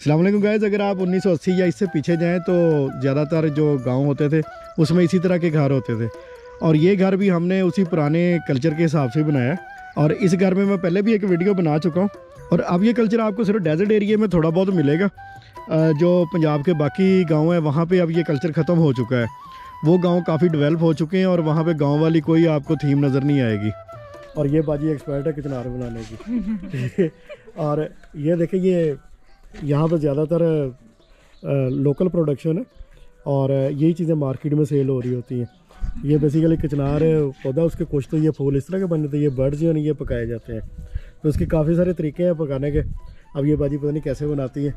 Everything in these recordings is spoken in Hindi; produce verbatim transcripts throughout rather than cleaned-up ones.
अस्सलाम वालेकुम गाइस। अगर आप उन्नीस सौ अस्सी या इससे पीछे जाएं तो ज़्यादातर जो गांव होते थे उसमें इसी तरह के घर होते थे, और ये घर भी हमने उसी पुराने कल्चर के हिसाब से बनाया। और इस घर में मैं पहले भी एक वीडियो बना चुका हूँ, और अब ये कल्चर आपको सिर्फ डेजर्ट एरिया में थोड़ा बहुत मिलेगा। जो पंजाब के बाकी गाँव हैं वहाँ पर अब ये कल्चर ख़त्म हो चुका है, वो गाँव काफ़ी डेवलप हो चुके हैं और वहाँ पर गाँव वाली कोई आपको थीम नज़र नहीं आएगी। और ये बाजी एक्सपर्ट है कचनार बनाने की। और ये देखिए, ये यहाँ पर ज़्यादातर लोकल प्रोडक्शन है और यही चीज़ें मार्केट में सेल हो रही होती हैं। ये बेसिकली कचनार पौधा, उसके कुछ तो ये फूल इस तरह के बनते थे, ये बर्ड्स जो है ये पकाए जाते हैं, तो उसके काफ़ी सारे तरीके हैं पकाने के। अब ये बाजी पता नहीं कैसे बनाती है,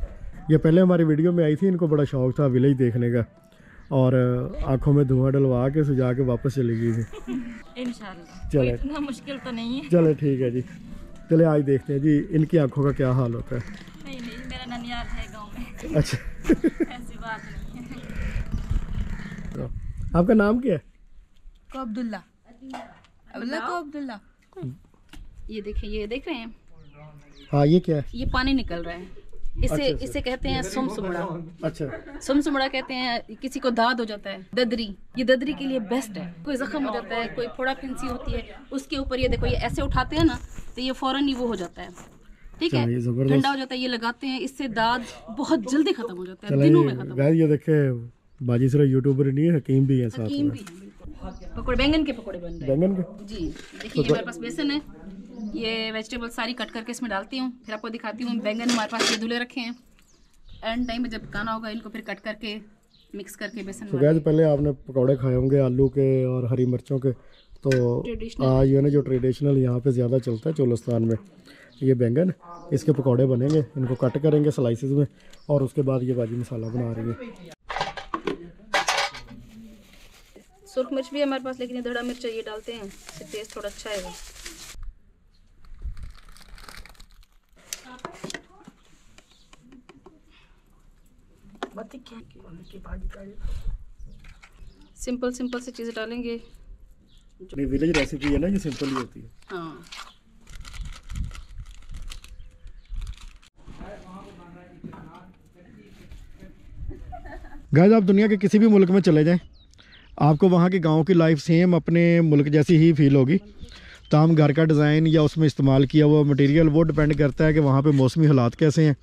ये पहले हमारी वीडियो में आई थी, इनको बड़ा शौक़ था विलेज देखने का, और आंखों में धुआं डलवा के सुझा के वापस चली गई थी। इंशाल्लाह चले, इतना मुश्किल तो नहीं है। चले ठीक है जी, चले आज देखते हैं जी इनकी आंखों का क्या हाल होता है। नहीं नहीं, मेरा ननियाल है गांव में। अच्छा ऐसी बात नहीं है। तो, आपका नाम क्या है? को अब्दुल्ला। अब्दुल्ला को अब्दुल्ला। ये देखे, ये देख रहे हैं? हाँ, ये क्या है? ये पानी निकल रहा है, इसे इसे कहते हैं सुमसुमड़ा। अच्छा, सुमसुमड़ा कहते हैं। किसी को दाद हो जाता है, ददरी, ये ददरी के लिए बेस्ट है। कोई जख्म हो जाता है, कोई फोड़ा फिंसी होती है, उसके ऊपर ये देखो, ये ऐसे उठाते हैं ना तो ये फौरन ही वो हो जाता है, ठीक है, ठंडा हो जाता है, ये लगाते हैं, इससे दाद बहुत जल्दी खत्म हो जाता है, दिनों में खत्म। ये देखे, बाजी सिर्फ यूट्यूबर नहीं है, हकीम भी है साथ में। पकौड़े, बैंगन के पकौड़े बन रहे हैं। बैंगन के जी देखिए, ये मेरे पास बेसन है, ये वेजिटेबल सारी कट करके इसमें डालती हूँ, फिर आपको दिखाती हूँ। बैंगन हमारे पास ये धुले रखे हैं, एंड टाइम में जब पकाना होगा इनको फिर कट करके मिक्स करके बेसन। तो गैस, पहले आपने पकौड़े खाए होंगे आलू के और हरी मिर्चों के, तो आज ये ना जो ट्रेडिशनल यहाँ पे ज़्यादा चलता है चोलिस्तान में, ये बैंगन, इसके पकौड़े बनेंगे, इनको कट करेंगे स्लाइसिस में, और उसके बाद ये भाजी मसाला बना रही है। सुर्ख मिर्च भी हमारे पास, लेकिन ये धड़ा मिर्च ये डालते हैं, इससे टेस्ट थोड़ा अच्छा है। सिंपल सिंपल से चीज़ें डालेंगे, विलेज रेसिपी है ना, ये सिंपल ही होती है। हाँ, गाइस आप दुनिया के किसी भी मुल्क में चले जाएं, आपको वहाँ के गांव की लाइफ सेम अपने मुल्क जैसी ही फील होगी। ताम घर का डिज़ाइन या उसमें इस्तेमाल किया हुआ मटेरियल, वो डिपेंड करता है कि वहाँ पे मौसमी हालात कैसे हैं,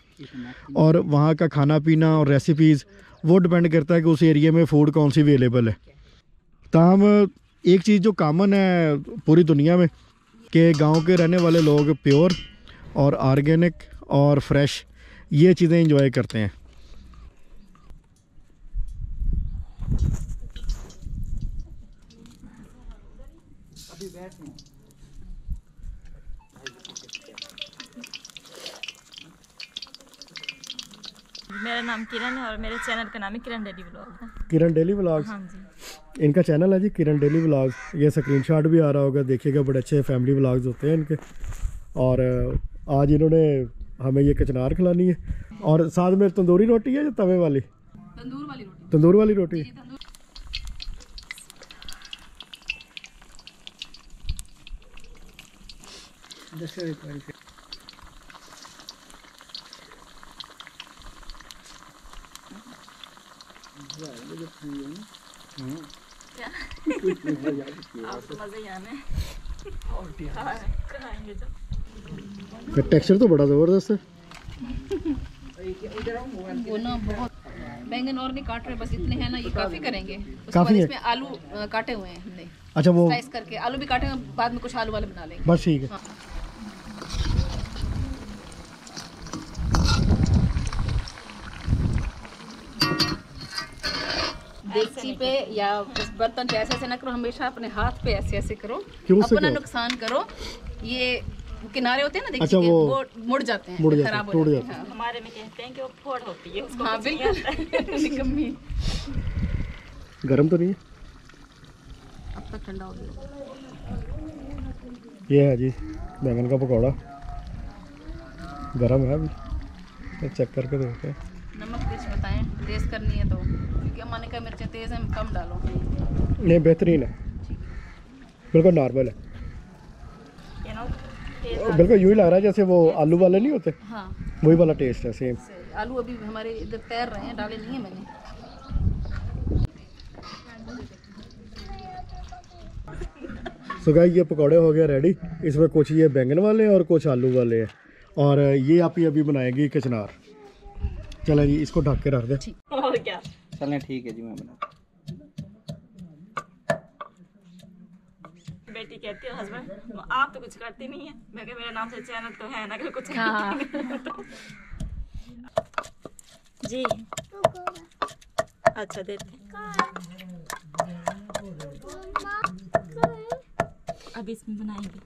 और वहाँ का खाना पीना और रेसिपीज़, वो डिपेंड करता है कि उस एरिया में फ़ूड कौन सी अवेलेबल है। ताम एक चीज़ जो कामन है पूरी दुनिया में, कि गांव के रहने वाले लोग प्योर और ऑर्गेनिक और फ्रेश ये चीज़ें इंजॉय करते हैं। मेरा नाम किरण है और मेरे चैनल का नाम है Kiran daily vlog. Kiran daily vlog, हाँ जी, इनका चैनल है जी किरण डेली व्लॉग। ये स्क्रीनशॉट भी आ रहा होगा, देखिएगा, बड़े अच्छे फैमिली व्लॉग्स होते हैं इनके। और आज इन्होंने हमें ये कचनार खिलानी है, और साथ में तंदूरी रोटी है, तवे वाली तंदूर वाली रोटी, तंदूर वाली रोटी। टेक्सचर तो बड़ा जबरदस्त है। वो ना बहुत बैंगन और नहीं काट रहे, बस इतने हैं ना, ये काफी करेंगे। उसके बाद इसमें आलू काटे हुए हैं हमने। अच्छा, वो स्लाइस करके आलू भी काटे हैं, बाद में कुछ आलू वाले बना लेंगे, बस ठीक है। हाँ। देसी पे या बर्तन पे ऐसे ऐसे ना करो, हमेशा अपने हाथ पे ऐसे ऐसे करो, अपना नुकसान करो। ये किनारे होते हैं ना, देखिए, अच्छा, वो, वो मुड़ जाते हैं, खराब हो जाते हैं। हमारे में कहते हैं कि वो फोड़ होती है उसको। हाँ बिल्कुल। गरम तो नहीं है, अब तक ठंडा हो गया। ये है जी बैंगन का पकौड़ा, गरम है, अभी चेक करके देखते हैं। नमक तेज बताएं, तेज करनी है तो, क्योंकि हमारे का मिर्चें तेज़ हैं, कम डालो। नहीं, बेहतरीन है, बिल्कुल नॉर्मल है, बिल्कुल यूँ ही लग रहा है जैसे वो आलू वाले नहीं होते। हाँ, वही वाला टेस्ट है, सेम से, आलू अभी हमारे इधर तैर रहे हैं, डाले नहीं है मैंने। सो गाइस ये पकौड़े हो गए रेडी, इसमें कुछ ये बैंगन वाले और कुछ आलू वाले हैं, और ये आप ही अभी बनाएगी कचनार। चलें जी इसको ढक के रख दे और क्या, चलें ठीक है जी। मैं बना बेटी कहती है हस्बैंड आप तो कुछ करती नहीं है, मैं कह मेरा नाम से चैनल तो है ना कि कुछ हाँ। जी अच्छा देते अभी इसमें बनाएंगे।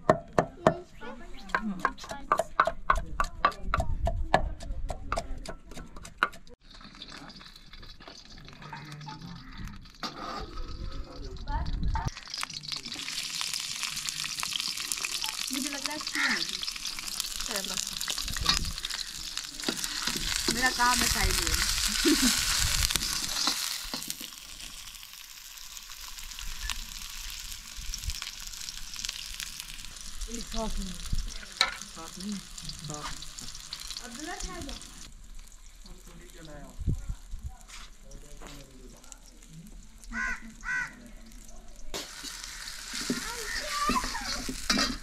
मेरा काम है साइड में।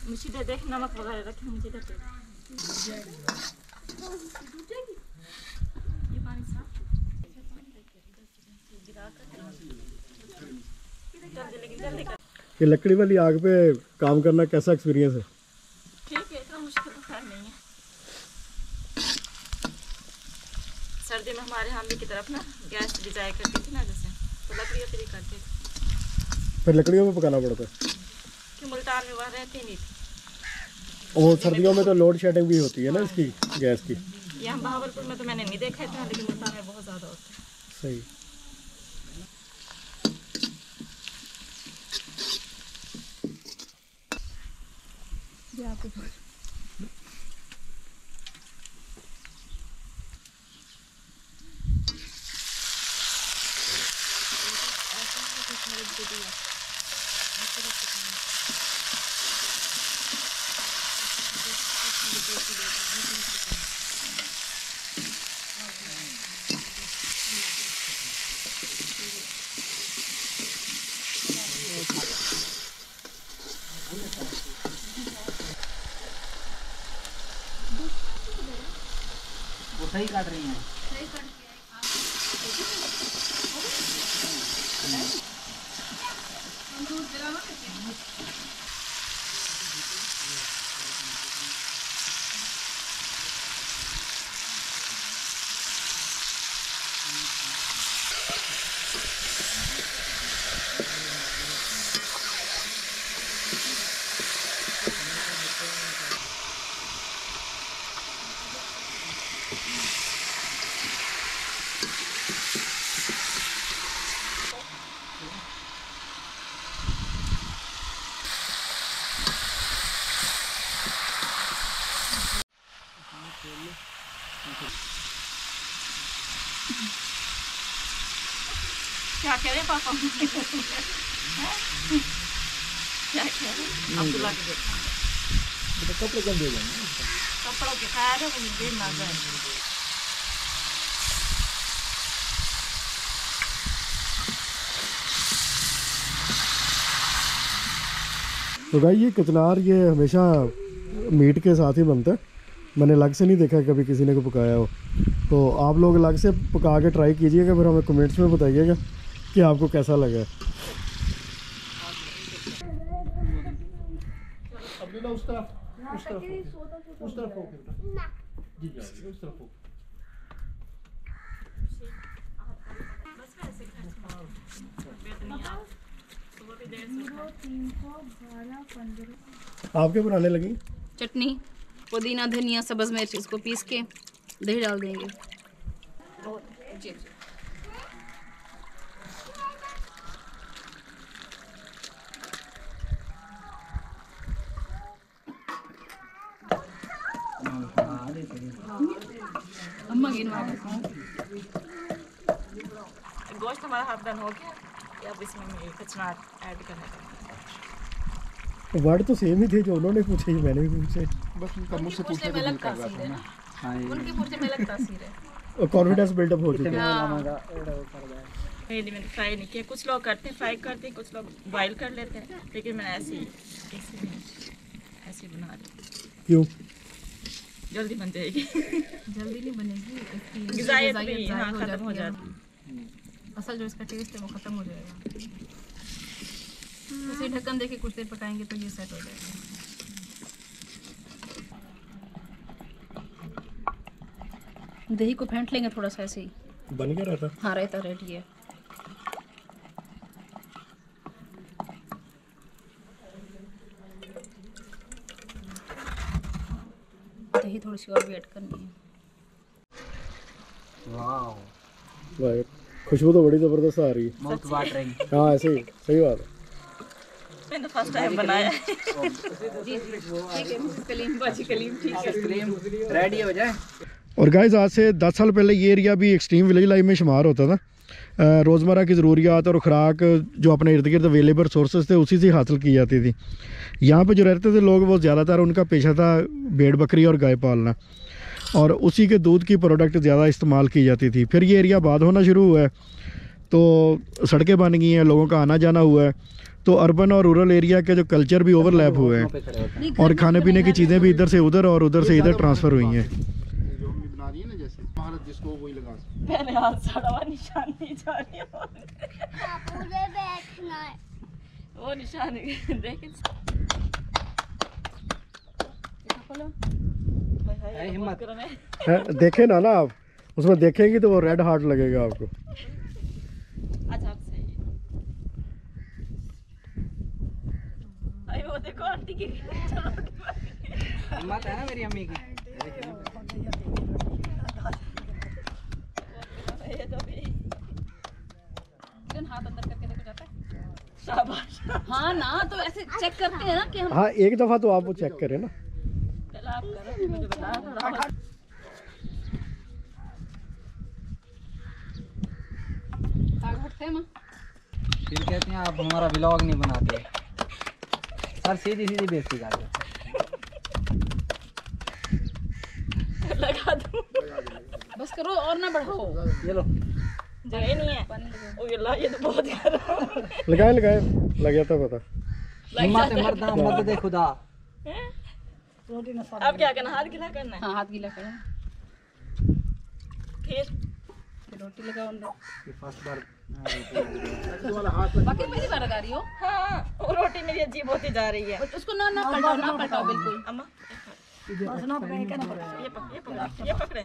मुझे दे देख नमक वगैरह रखे, मुझे दे ये पानी साफ गिरा। ये लकड़ी वाली आग पे काम करना कैसा एक्सपीरियंस है? ठीक है, इतना मुश्किल तो खैर नहीं है। सर्दी में हमारे हामी की तरफ ना गैस डिजाइन करती थी ना, जैसे तो लकड़ियों पे ही करते थे, फिर लकड़ियों पे पकाना पड़ता है कि मुल्तान में वहाँ रहती नहीं थी। और सर्दियों में तो लोड शेडिंग भी होती है ना इसकी गैस की। यहाँ बहावलपुर में तो मैंने नहीं देखा था, लेकिन मुल्तान में बहुत ज़्यादा होता है। सही। सही काट रही हैं। सही काट रही हैं। तंदूर जला ना क्या कह रहे पापा? क्या कह रहे अब्दुल्ला के बेटा? कपड़े कम दे जाएंगे, कपड़ों के खैर है वो देर ना जाए। तो भाई ये कचनार ये हमेशा मीट के साथ ही बनता है, मैंने अलग से नहीं देखा कभी किसी ने को पकाया हो। तो आप लोग अलग से पका के ट्राई कीजिएगा, फिर हमें कमेंट्स में बताइएगा कि आपको कैसा लगा। आपके बनाने लगी चटनी, पुदीना, धनिया, सब्ज़ मिर्च, इसको पीस के दही डाल देंगे। जी अम्मा गिनवा गोश्त हमारा हाफ डन हो गया, अब इसमें कचनार ऐड करना है। वर्ड तो सेम ही थे जो उन्होंने पूछे, मैंने भी पूछे, बस उनका मुझसे पूछने में अलग तासीर है। उनकी पूछने में अलग तासीर है। कॉन्फिडेंस बिल्डअप हो चुका है। मैंने फ्राई नहीं किया, कुछ लोग करते हैं फ्राई करते हैं, कुछ लोग बॉइल कर लेते हैं, लेकिन मैं ऐसे ही ऐसे बना रही। क्यों? जल्दी बन जाएगी। जल्दी नहीं बनेगी, गिज़ायत भी हाँ खत्म हो जाती, असल जो इसका टेस्ट है वो खत्म हो जाएगा। उसे ढक्कन देके कुछ देर पकाएंगे तो ये सेट हो जाएगा। दही को फेंट लेंगे थोड़ा सा, ऐसे ही बन गया रहता। हाँ रहता, रेडी है। दही थोड़ी सी और भी ऐड करनी है। वाओ भाई, खुशबू तो बड़ी जबरदस्त आ रही है। बहुत बात रही है। हाँ ऐसे ही, सही बात है। मैंने फर्स्ट टाइम बनाया है। ठीक है, कलीम बाजी कलीम ठीक है, कलीम रेडी हो जाए। और गाइस आज से दस साल पहले ये एरिया भी एक्सट्रीम विलेज लाइफ में शुमार होता था। रोज़मर्रा की ज़रूरियात और खुराक जो अपने इर्द गिर्द अवेलेबल सोर्सेज थे उसी से हासिल की जाती थी। यहाँ पे जो रहते थे लोग वो ज़्यादातर उनका पेशा था भेड़ बकरी और गाय पालना, और उसी के दूध की प्रोडक्ट ज़्यादा इस्तेमाल की जाती थी। फिर ये एरिया आबाद होना शुरू हुआ है तो सड़कें बन गई हैं, लोगों का आना जाना हुआ है, तो अर्बन और रूरल एरिया के जो कल्चर भी ओवरलैप हुए हैं, और खाने पीने की चीज़ें भी इधर से उधर और उधर से इधर ट्रांसफ़र हुई हैं। जिसको वही लगा पहले हाथ साड़ा निशान नहीं जा रही पूरे बैठना है वो निशान देखें। भाई हिम्मत देखें ना ना आप उसमें देखेंगी तो वो रेड हार्ट लगेगा आपको। अच्छा आप सही है। वो देखो आंटी की हिम्मत है ना मेरी अम्मी की। हाँ ना तो ऐसे चेक करते हैं ना कि हम। हाँ एक दफा तो आप वो चेक करें ना। चलो आप करो, मुझे बताओ। फिर कहते हैं आप हमारा व्लॉग नहीं बनाते सर, सीधी सीधी बेइज्जती कर दो। लगा दो बस करो और ना बढ़ाओ। ये लो जगह नहीं है। ओ ये ला, ये तो बहुत लगाए लगाए लग जाता पता। हिम्मत मर्दा मत दे खुदा। अब क्या करना, हाथ गीला करना है। हाँ हाथ गीला करना। फिर रोटी लगाओ अंदर। फर्स्ट बार बाकी मेरी बार लगा रही हो। हाँ वो रोटी मेरी अजीब होती जा रही है। उसको ना ना पलटाओ, ना पलटाओ बिल्कुल। अम्मा बस ना पकड़े, क्या ना पकड़े, ये पकड़े ये पकड़े।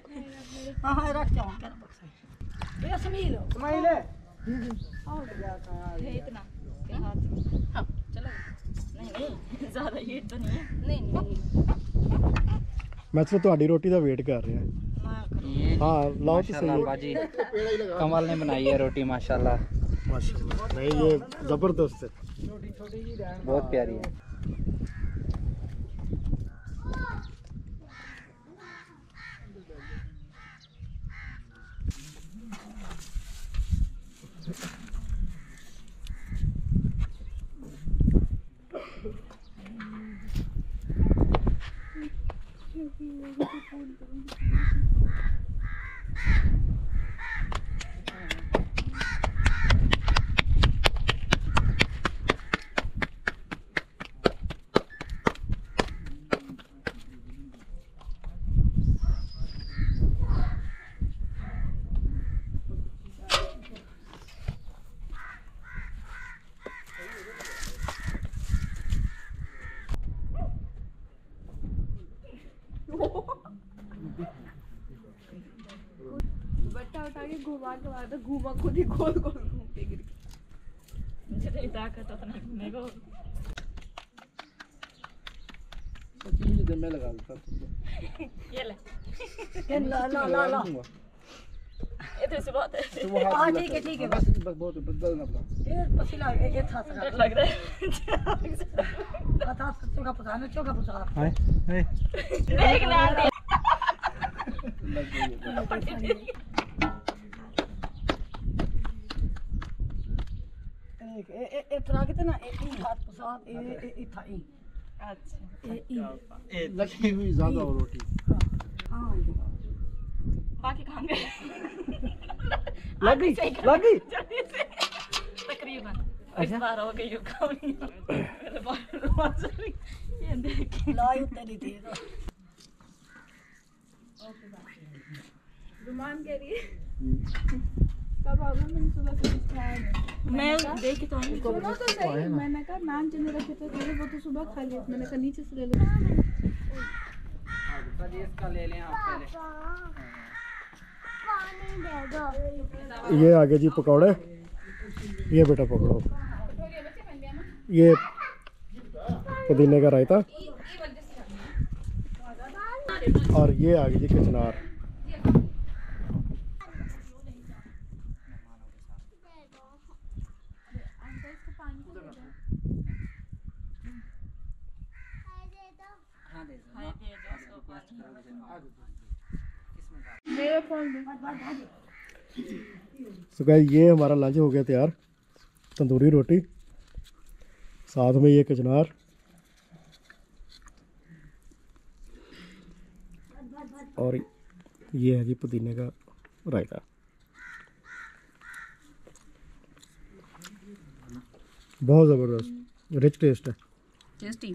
हाँ हाँ रख जाओ, क्या ना पकड़े। ये समील स्माइल है और क्या कहां है इतना के हाथ। हां चलो नहीं नहीं ज्यादा हीट तो नहीं है। नहीं नहीं मैं तो तुम्हारी रोटी का वेट कर रहा हूं। हां लाओ तो सही बाजी, कमाल ने बनाई है रोटी माशाल्लाह माशाल्लाह। नहीं ये जबरदस्त है, छोटी छोटी ही है, बहुत प्यारी है। घुमा घुमा खुद ही गोल गोल घूम के गिर गई। मैं लगा ये ले ला ला ला ला इतने से बहुत है। हाँ ठीक है ठीक है बस बहुत पसीना ये था लग रहा है। चौका पसाना चौका पसाना इतना कितना एक ही हाथ पसाद ए ए था ई। अच्छा ए ई लगी हुई ज्यादा और रोटी। हां बाकी काम लगी लगी तकरीबन अच्छा? बार हो गई ये देखिए के लिए कब आओगे? मैंने सुबह से मैं देखी तो सुनो तो सही, मैंने कहा नाम चंद्र रखे तो वो तो सुबह खा लिया, मैंने कहा नीचे से ले लो इसका ले लें आप पहले। ये आगे जी पकौड़े, ये बेटा पकड़ो, ये पुदीने का रायता और ये आगे जी कचनार। तो गाइस ये हमारा लंच हो गया तैयार, तंदूरी रोटी साथ में ये कचनार, और ये है जी पुदीने का रायता। बहुत ज़बरदस्त रिच टेस्ट है, टेस्टी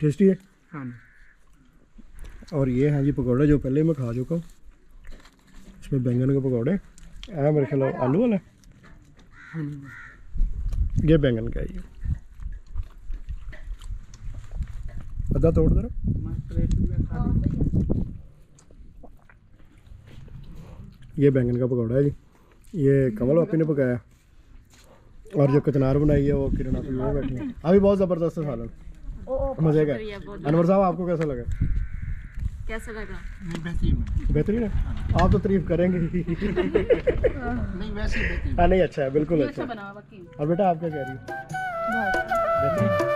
टेस्टी है हाँ। और ये है जी पकौड़े जो पहले मैं खा चुका हूँ, इसमें बैंगन के पकौड़े है मेरे ख्याल आलू वाला, ये बैंगन का है, आधा तोड़ दो। ये बैंगन का पकौड़ा है जी, ये कमल वापी ने पकाया, और जो कचनार बनाई है वो किरण आपी वो बैठी है। अभी बहुत ज़बरदस्त है सालन, मज़े का। अनवर साहब आपको कैसा लगा? कैसा लगा? बेहतरीन बेहतरीन है, आप तो तारीफ करेंगे नहीं वैसे नहीं, अच्छा है बिल्कुल अच्छा, अच्छा, अच्छा। और बेटा आप क्या कह रही हो?